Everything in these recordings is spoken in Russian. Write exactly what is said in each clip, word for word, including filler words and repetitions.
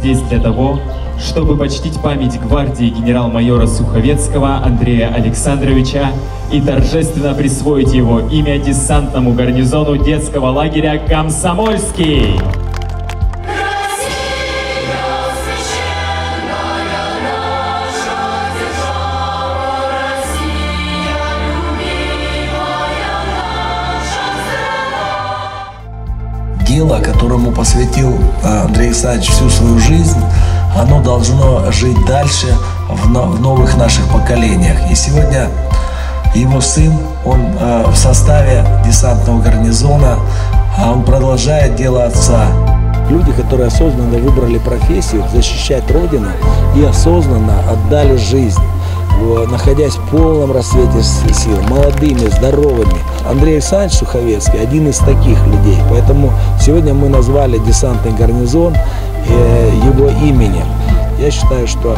здесь для того, чтобы почтить память гвардии генерал-майора Суховецкого Андрея Александровича и торжественно присвоить его имя десантному гарнизону детского лагеря «Комсомольский». Дело, которому посвятил Андрей Александрович всю свою жизнь, оно должно жить дальше в новых наших поколениях. И сегодня его сын, он в составе десантного гарнизона, он продолжает дело отца. Люди, которые осознанно выбрали профессию защищать Родину и осознанно отдали жизнь, находясь в полном расцвете сил, молодыми, здоровыми. Андрей Александрович Суховецкий – один из таких людей. Поэтому сегодня мы назвали десантный гарнизон его именем. Я считаю, что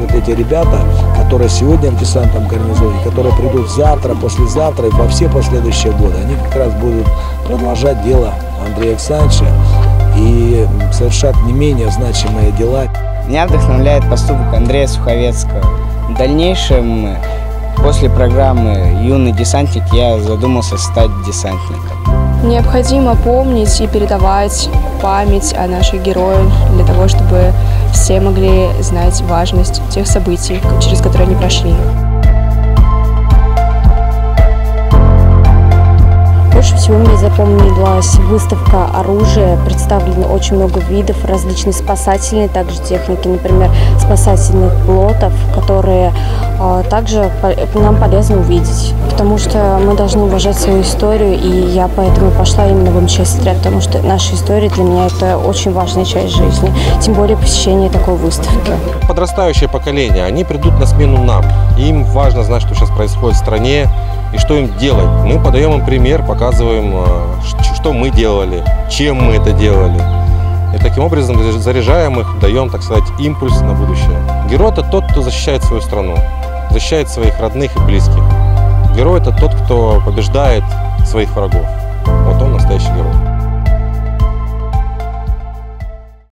вот эти ребята, которые сегодня в десантном гарнизоне, которые придут завтра, послезавтра и во все последующие годы, они как раз будут продолжать дело Андрея Александровича и совершать не менее значимые дела. Меня вдохновляет поступок Андрея Суховецкого. В дальнейшем, после программы «Юный десантник», я задумался стать десантником. Необходимо помнить и передавать память о наших героях для того, чтобы все могли знать важность тех событий, через которые они прошли. Больше всего мне запомнилась выставка оружия. Представлено очень много видов различной спасательной, также техники, например, спасательных плотов, которые э, также по нам полезно увидеть, потому что мы должны уважать свою историю, и я поэтому пошла именно в эм че эс, потому что наша история для меня это очень важная часть жизни, тем более посещение такой выставки. Подрастающее поколение, они придут на смену нам, им важно знать, что сейчас происходит в стране, и что им делать. Мы подаем им пример, показываем, что мы делали, чем мы это делали. И таким образом заряжаем их, даем, так сказать, импульс на будущее. Герой – это тот, кто защищает свою страну, защищает своих родных и близких. Герой – это тот, кто побеждает своих врагов. Вот он настоящий герой.